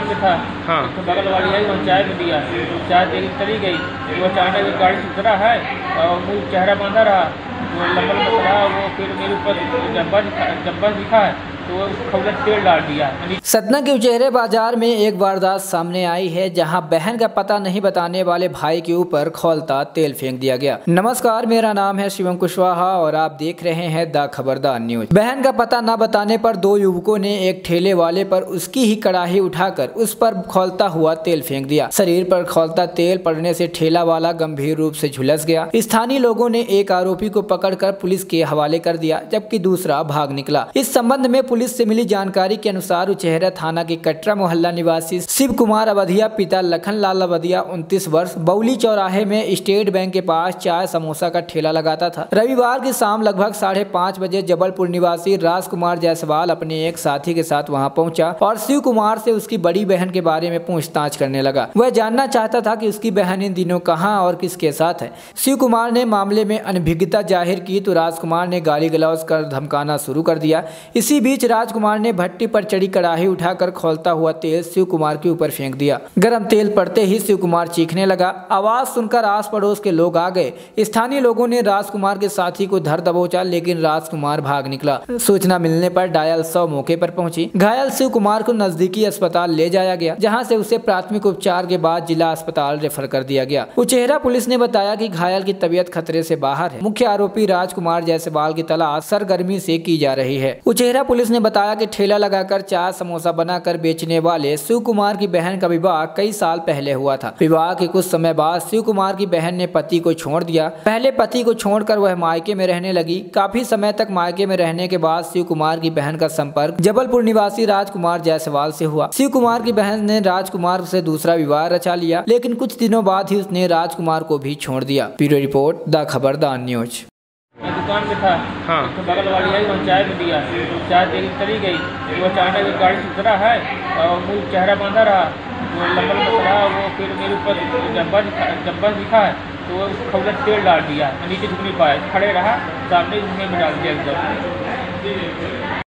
दुकान पे था, हाँ, तो बगल वाली आई वहाँ चाय भी दिया, चाय देकर चली गई। वो अचानक गाड़ी से उतरा है और वो चेहरा बांधा रहा, वो लंबा लंबा रहा, वो फिर मेरे ऊपर डब्बा दिखा है तो खौला तेल डाल दिया। सतना के उचेहरा बाजार में एक वारदात सामने आई है जहां बहन का पता नहीं बताने वाले भाई के ऊपर खौलता तेल फेंक दिया गया। नमस्कार, मेरा नाम है शिवम कुशवाहा और आप देख रहे हैं द खबरदार न्यूज। बहन का पता न बताने पर दो युवकों ने एक ठेले वाले पर उसकी ही कड़ाही उठाकर उस पर खौलता हुआ तेल फेंक दिया। शरीर पर खौलता तेल पड़ने से ठेला वाला गंभीर रूप से झुलस गया। स्थानीय लोगों ने एक आरोपी को पकड़कर पुलिस के हवाले कर दिया जबकि दूसरा भाग निकला। इस संबंध में पुलिस से मिली जानकारी के अनुसार उचेहरा थाना के कटरा मोहल्ला निवासी शिव कुमार अवधिया पिता लखन लाल अवधिया 29 वर्ष बउली चौराहे में स्टेट बैंक के पास चाय समोसा का ठेला लगाता था। रविवार की शाम लगभग 5:30 बजे जबलपुर निवासी राज कुमार जायसवाल अपने एक साथी के साथ वहां पहुंचा और शिव कुमार से उसकी बड़ी बहन के बारे में पूछताछ करने लगा। वह जानना चाहता था कि उसकी बहन इन दिनों कहाँ और किसके साथ है। शिव कुमार ने मामले में अनभिज्ञता जाहिर की तो राजकुमार ने गाली गलौज कर धमकाना शुरू कर दिया। इसी बीच राजकुमार ने भट्टी पर चढ़ी कड़ाही उठाकर खौलता हुआ तेल शिव कुमार के ऊपर फेंक दिया। गरम तेल पड़ते ही शिव कुमार चीखने लगा। आवाज सुनकर आस पड़ोस के लोग आ गए। स्थानीय लोगों ने राजकुमार के साथी को धर दबोचा लेकिन राजकुमार भाग निकला। सूचना मिलने पर डायल-100 मौके पर पहुंची। घायल शिव कुमार को नजदीकी अस्पताल ले जाया गया जहाँ से उसे प्राथमिक उपचार के बाद जिला अस्पताल रेफर कर दिया गया। उचेहरा पुलिस ने बताया कि घायल की तबीयत खतरे से बाहर है। मुख्य आरोपी राजकुमार जायसवाल की तलाश सरगर्मी से की जा रही है। उचेहरा पुलिस ने बताया कि ठेला लगाकर चाय समोसा बनाकर बेचने वाले शिव कुमार की बहन का विवाह कई साल पहले हुआ था। विवाह के कुछ समय बाद शिव कुमार की बहन ने पति को छोड़ दिया। पहले पति को छोड़कर वह मायके में रहने लगी। काफी समय तक मायके में रहने के बाद शिव कुमार की बहन का संपर्क जबलपुर निवासी राजकुमार जायसवाल से हुआ। शिव कुमार की बहन ने राजकुमार से दूसरा विवाह रचा लिया लेकिन कुछ दिनों बाद ही उसने राजकुमार को भी छोड़ दिया। Bureau report, the Khabardar news. दुकान पे था, हाँ, तो बगल वाली आई वहाँ चाय भी दिया, चाय देकर चली गई। वो अचानक गाड़ी से उतरा है और वो चेहरा बांधा रहा, वो लंबा लंबा रहा, वो फिर मेरे ऊपर डब्बा दिखा है तो वो खौला तेल डाल दिया। नीचे झुक नहीं पाया, खड़े रहा, सामने झुकने में डाल दिया एकदम।